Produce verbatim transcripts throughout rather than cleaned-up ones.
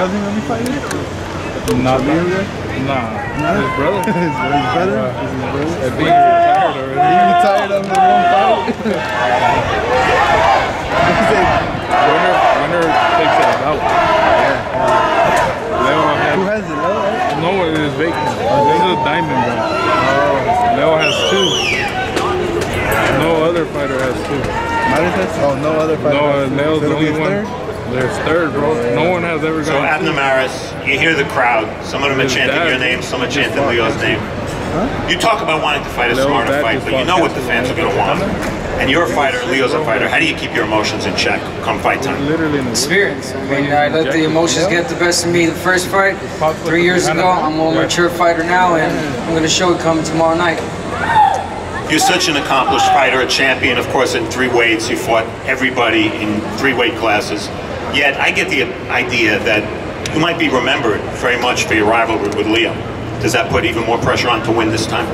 cousin gonna be fighting? Nah, nah. Nah. His brother. His brother. His brother. I think he's retired already. He retired on the wrong fight. Winner, winner takes it out. Yeah. Leo has. Who has it? Leo? Right? No, it is vacant. This is a diamond belt. Oh. Leo has two. No other fighter has two. Oh, no other fighter. No, Leo's the only one. There's third, bro. Yeah. No one has ever gone. So, Abner Mares, you hear the crowd. Some of them are chanting your name, some are chanting Leo's name. Huh? You talk about wanting to fight a smarter fight, but you know what the fans are going to want. And you're a fighter, Leo's a fighter. How do you keep your emotions in check come fight time? Literally, experience. I mean, I let the emotions get the best of me the first fight three years ago. I'm a more mature fighter now, and I'm going to show it coming tomorrow night. You're such an accomplished fighter, a champion, of course, in three weights. You fought everybody in three weight classes. Yet, I get the idea that you might be remembered very much for your rivalry with Leo. Does that put even more pressure on to win this time?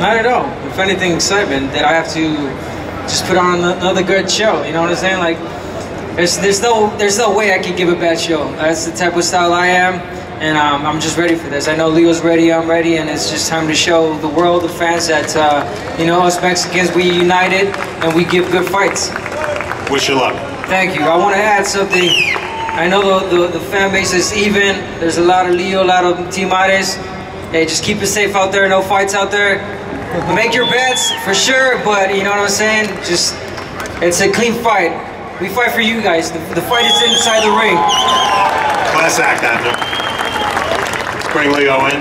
Not at all. If anything, excitement that I have to just put on another good show. You know what I'm saying? Like, there's, there's, no, there's no way I can give a bad show. That's the type of style I am. And um, I'm just ready for this. I know Leo's ready, I'm ready, and it's just time to show the world, the fans, that, uh, you know, us Mexicans, we united and we give good fights. Wish you luck. Thank you. I want to add something. I know the, the, the fan base is even. There's a lot of Leo, a lot of Team Mares. Hey, just keep it safe out there, no fights out there. Make your bets, for sure, but you know what I'm saying? Just, it's a clean fight. We fight for you guys. The, the fight is inside the ring. Class act, Abner. Bring Leo in.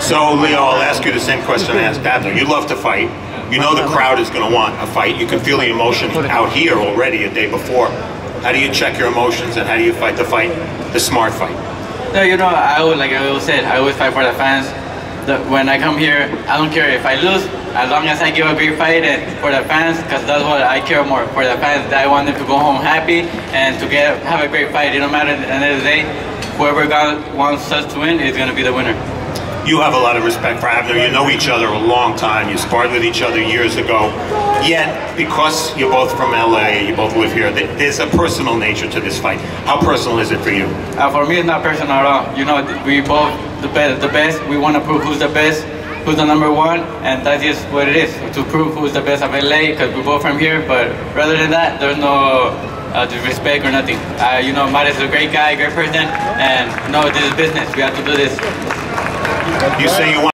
So Leo, I'll ask you the same question I asked Abner. You love to fight. You know the crowd is going to want a fight. You can feel the emotion out here already a day before. How do you check your emotions and how do you fight the fight, the smart fight? No, you know, I would, like I always said, I always fight for the fans. When I come here, I don't care if I lose, as long as I give a great fight and for the fans, because that's what I care more, for the fans. I want them to go home happy and to get have a great fight. It don't matter at the end of the day. Whoever God wants us to win is going to be the winner. You have a lot of respect for Abner. You know each other a long time. You sparred with each other years ago. Yet, because you're both from L A, you both live here, there's a personal nature to this fight. How personal is it for you? Uh, for me, it's not personal at all. You know, we both the best. The best. We want to prove who's the best, who's the number one, and that's just what it is, to prove who's the best of L A, because we're both from here. But rather than that, there's no... Uh, disrespect or nothing. Uh, you know, Mares is a great guy, great person, and no, this is business. We have to do this. You say you want.